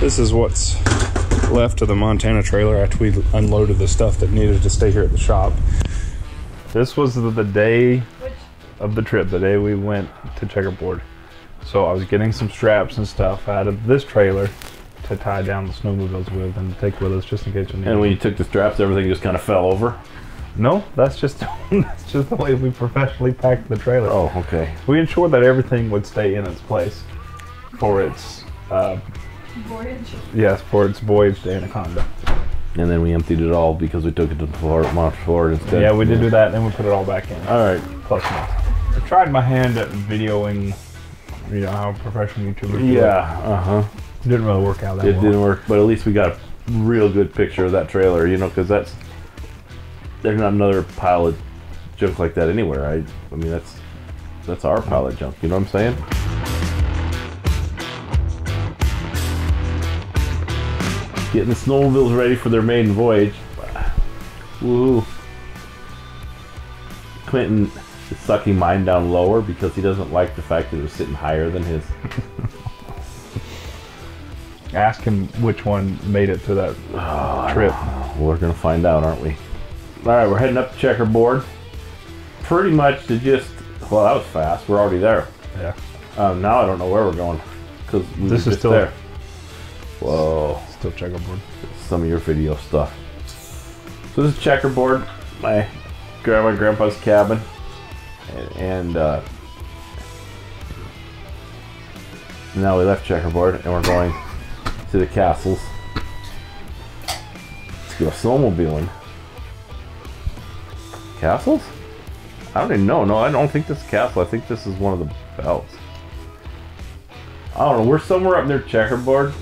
This is what's left of the Montana trailer after we unloaded the stuff that needed to stay here at the shop. This was the day of the trip, the day we went to Checkerboard. So I was getting some straps and stuff out of this trailer to tie down the snowmobiles with and take with us just in case we need. And when you took the straps, everything just kind of fell over? No, that's just the way we professionally packed the trailer. Oh, okay. We ensured that everything would stay in its place for its voyage. Yes, for its voyage to Anaconda. And then we emptied it all because we took it to Florida instead. Yeah, we did do that, and we put it all back in. All right, plus I tried my hand at videoing, you know, how professional YouTubers do. Yeah, It didn't really work out that well. It didn't work, but at least we got a real good picture of that trailer, you know, because that's, there's not another pile of junk like that anywhere. I mean, that's our pile of junk, you know what I'm saying? Getting the snowmobiles ready for their maiden voyage. Woo! Quinton is sucking mine down lower because he doesn't like the fact that it was sitting higher than his. Ask him which one made it to that trip. We're gonna find out, aren't we? All right, we're heading up to Checkerboard. Pretty much to just, well, that was fast. We're already there. Yeah. Now I don't know where we're going because this is still there. Whoa. Still Checkerboard. Some of your video stuff. So this is Checkerboard, my grandma and grandpa's cabin. And now we left Checkerboard and we're going to the castles. Let's go snowmobiling. Castles? I don't even know. No, I don't think this is a castle. I think this is one of the bells. I don't know. We're somewhere up near Checkerboard.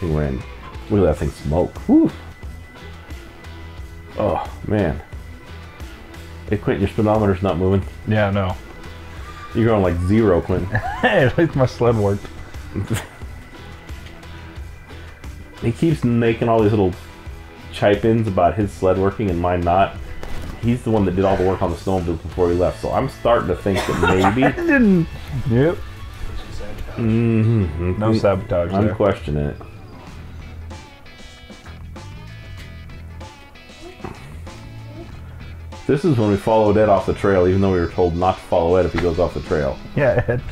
We're in. Look at that thing smoke. Whew. Oh man. Hey Quinton, your speedometer's not moving. Yeah, no. You're going like zero, Quinton. Hey, at least my sled worked. He keeps making all these little chip-ins about his sled working and mine not. He's the one that did all the work on the snowmobile before he left, so I'm starting to think that maybe. I didn't. Yep. Mm-hmm. No sabotage. I'm questioning it. This is when we followed Ed off the trail, even though we were told not to follow Ed if he goes off the trail. Yeah, Ed.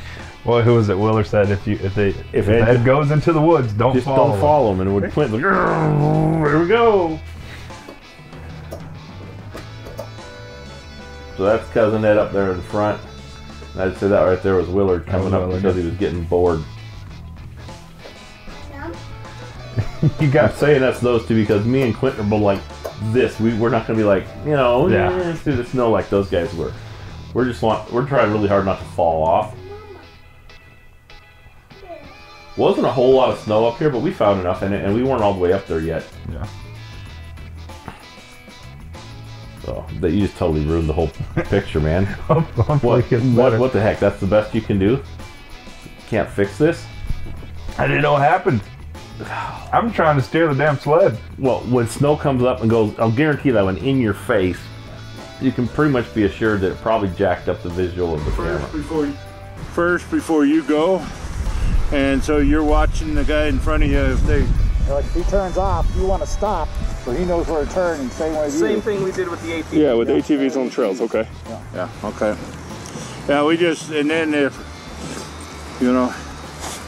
Well, who was it? Willer said if Ed goes into the woods, don't follow him. And it would Quinton. Like, here we go. So that's cousin Ed up there in front. And I'd say that right there was Willard coming up because he was getting bored. You got I'm saying that's those two because me and Quinton are both like. This we're not gonna be like, you know, yeah, let's do the snow like those guys were. We're trying really hard not to fall off. Wasn't a whole lot of snow up here, but we found enough in it, and we weren't all the way up there yet. Yeah. So that you just totally ruined the whole picture, man. What the heck? That's the best you can do. Can't fix this. I didn't know what happened. I'm trying to steer the damn sled. Well, when snow comes up and goes, I'll guarantee that when in your face, you can pretty much be assured that it probably jacked up the visual of the camera. First, before you go, and so you're watching the guy in front of you. If he turns off, you want to stop, so he knows where to turn. And same thing we did with the ATV. Yeah, with ATVs on trails. Okay. Yeah. Okay. Yeah, we just and then if you know.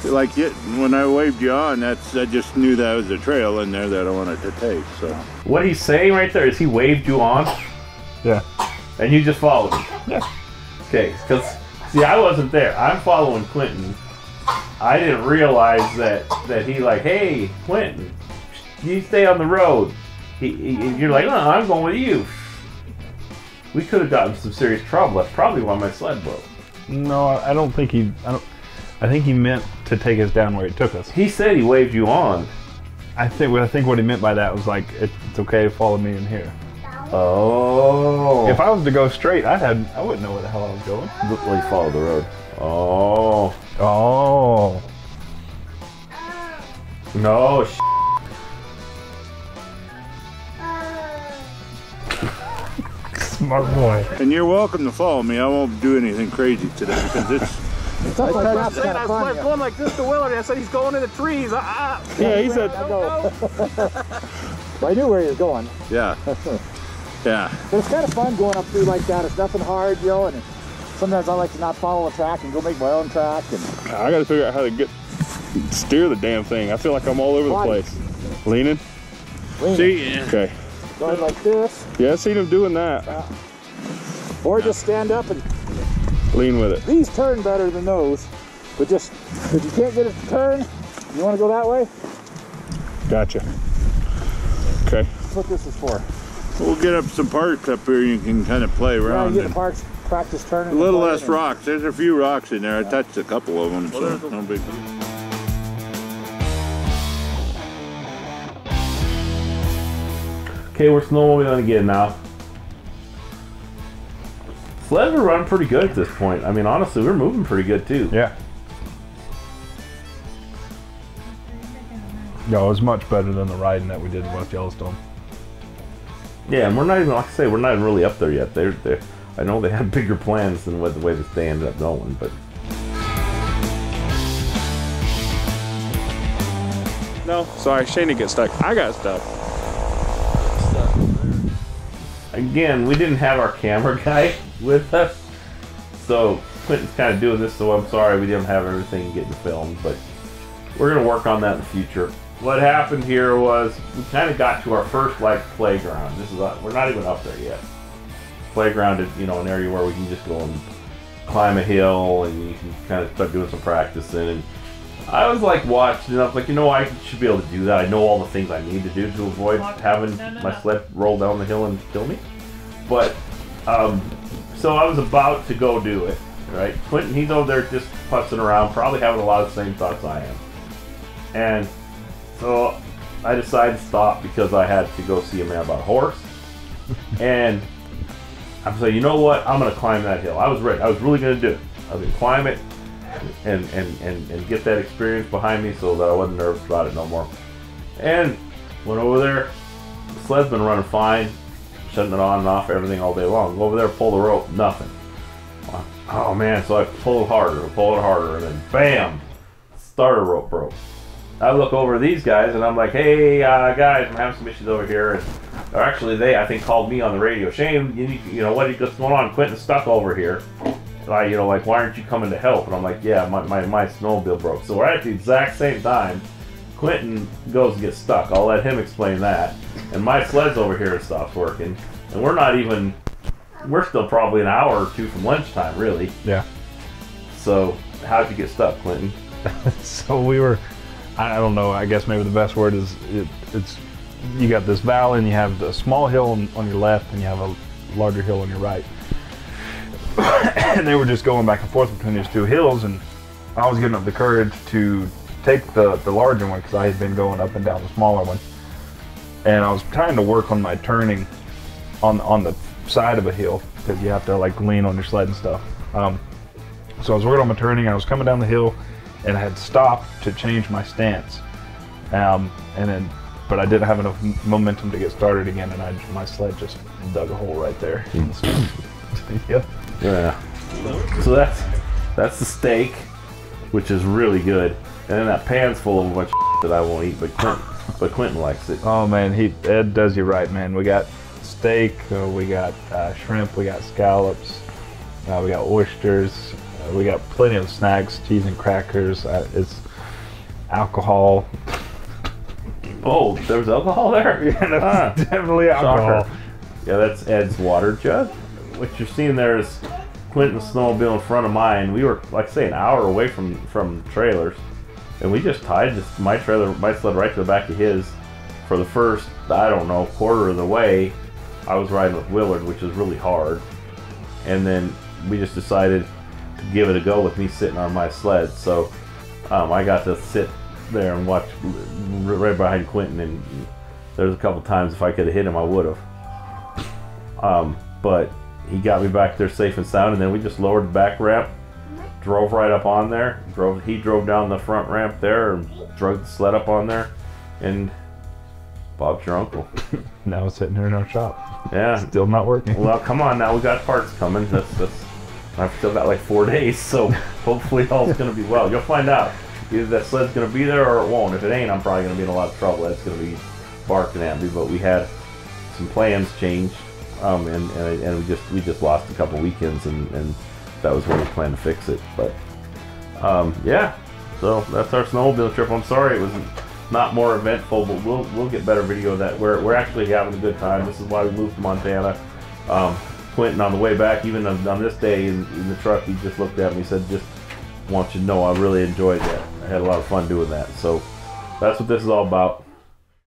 Like when I waved you on, I just knew that was a trail in there that I wanted to take. So what he's saying right there is he waved you on, yeah, and you just followed him. Yeah. Okay, because see, I wasn't there. I'm following Quinton. I didn't realize that he like, hey Quinton, you stay on the road. You're like, no, I'm going with you. We could have gotten some serious trouble. That's probably why my sled broke. No, I don't think he. I think he meant to take us down where he took us. He said he waved you on. I think what he meant by that was like, it's okay to follow me in here. Oh. If I was to go straight, I wouldn't know where the hell I was going. Well, you followed the road. Oh. Oh. No. smart boy. And you're welcome to follow me. I won't do anything crazy today because it's. I was going like this to Willard. I said he's going in the trees. Yeah, he said. I knew where he was going. Yeah. Yeah. But it's kind of fun going up through like that. It's nothing hard, you know. And sometimes I like to not follow a track and go make my own track. And I got to figure out how to steer the damn thing. I feel like I'm all over the place. Leaning. See? Yeah. Okay. Going like this. Yeah, I've seen him doing that. Or just stand up and lean with it. These turn better than those, but just if you can't get it to turn, you want to go that way. Gotcha. Okay. That's what this is for. We'll get up some parks up here. You can kind of play around. Yeah, get the parks, practice turning. A little less rocks. There's a few rocks in there. Yeah. I touched a couple of them. Well, so no big deal. Okay, we're snowmobiling again now. Sleds are running pretty good at this point. I mean, honestly, we're moving pretty good too. Yeah. No, it was much better than the riding that we did in West Yellowstone. Yeah, and we're not even, like I say, we're not even really up there yet. They're I know they had bigger plans than what the way that they ended up going, but. No, sorry, Shane didn't get stuck. I got stuck. Again, we didn't have our camera guy with us, so Quinton's kind of doing this, so I'm sorry we didn't have everything getting filmed, but we're going to work on that in the future. What happened here was we kind of got to our first, like, playground. This is we're not even up there yet. Playground is, you know, an area where we can just go and climb a hill, and you can kind of start doing some practicing. And I was, like, watching, and I was like, you know, I should be able to do that. I know all the things I need to do to avoid having my sled roll down the hill and kill me. But, so I was about to go do it, right? Quinton, he's over there just putzing around, probably having a lot of the same thoughts I am. And so I decided to stop because I had to go see a man about a horse. And I'm saying, you know what? I'm going to climb that hill. I was ready. I was really going to do it. I was going to climb it and get that experience behind me so that I wasn't nervous about it no more. And went over there. The sled's been running fine. Shutting it on and off, everything all day long. Go over there, pull the rope, nothing. Oh man, so I pull it harder, and then bam, starter rope broke. I look over these guys and I'm like, hey guys, I'm having some issues over here. And, or actually they, I think, called me on the radio. Shane, you know, what's going on? Quinton's stuck over here. You know, like, why aren't you coming to help? And I'm like, yeah, my snowmobile broke. So we're at the exact same time. Quinton goes and gets stuck. I'll let him explain that. And my sled's over here stops working. And we're not even, we're still probably an hour or two from lunchtime, really. Yeah. So, how'd you get stuck, Quinton? So we were, I don't know, I guess maybe the best word is, it's you got this valley and you have a small hill on your left and you have a larger hill on your right. And they were just going back and forth between these two hills, and I was getting up the courage to take the larger one because I had been going up and down the smaller one, and I was trying to work on my turning on the side of a hill because you have to like lean on your sled and stuff. So I was working on my turning, and I was coming down the hill, and I had stopped to change my stance, and then but I didn't have enough momentum to get started again, and my sled just dug a hole right there. Yep. Yeah. So that's the steak, which is really good. And then that pan's full of a bunch of that I won't eat, but Quinton likes it. Oh man, Ed does you right, man. We got steak, we got shrimp, we got scallops, we got oysters, we got plenty of snacks, cheese and crackers. It's alcohol. Oh, there was alcohol there? Yeah, definitely alcohol. Soccer. Yeah, that's Ed's water jug. What you're seeing there is Quinton's snowmobile in front of mine. We were, like I say, an hour away from trailers. And we just tied my sled right to the back of his. For the first, I don't know, quarter of the way, I was riding with Willard, which is really hard. And then we just decided to give it a go with me sitting on my sled. So I got to sit there and watch right behind Quinton. And there's a couple times if I could have hit him, I would have. But he got me back there safe and sound. And then we just lowered the back ramp. Drove right up on there. He drove down the front ramp there and drug the sled up on there, and Bob's your uncle. Now it's sitting here in our shop. Yeah. Still not working. Well, come on now. We got parts coming. That's I've still got like 4 days, so hopefully all's going to be well. You'll find out. Either that sled's going to be there or it won't. If it ain't, I'm probably going to be in a lot of trouble. That's going to be barking at me. But we had some plans change, and we just lost a couple weekends, and that was when we planned to fix it. But yeah, so that's our snowmobile trip. I'm sorry it was not more eventful, but we'll get better video of that. We're actually having a good time. This is why we moved to Montana. Quinton, on the way back, even on this day in the truck, he just looked at me and said, "Just want you to know I really enjoyed that. I had a lot of fun doing that." So that's what this is all about.